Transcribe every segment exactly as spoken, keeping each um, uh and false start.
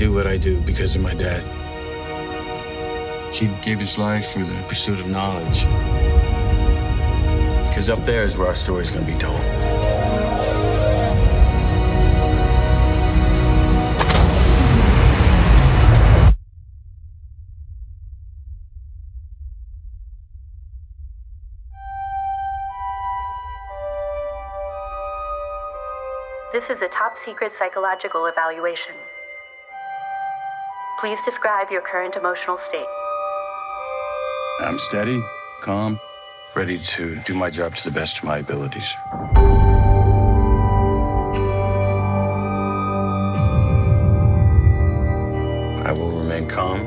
do what I do because of my dad. He gave his life for the pursuit of knowledge. Because up there is where our story's gonna be told. This is a top secret psychological evaluation. Please describe your current emotional state. I'm steady, calm, ready to do my job to the best of my abilities. I will remain calm.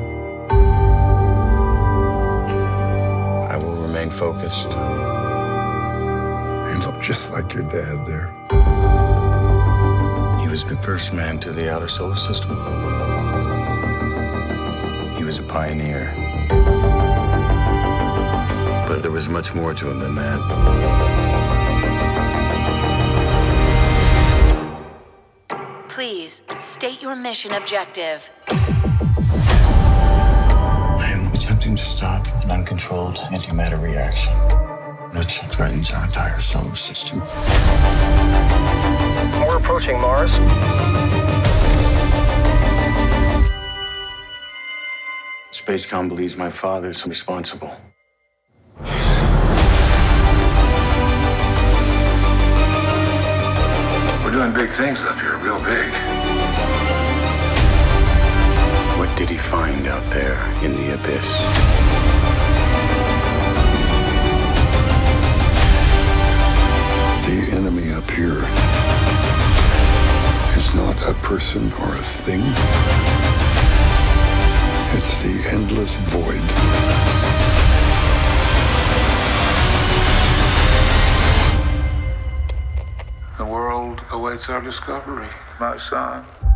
I will remain focused. You look just like your dad there. He was the first man to the outer solar system. He was a pioneer. But there was much more to him than that. Please, state your mission objective. I am attempting to stop an uncontrolled antimatter reaction, which threatens our entire solar system. We're approaching Mars. Spacecom believes my father's responsible. Doing big things up here, real big. What did he find out there in the abyss? The enemy up here is not a person or a thing. It's the endless void. Awaits our discovery, my son.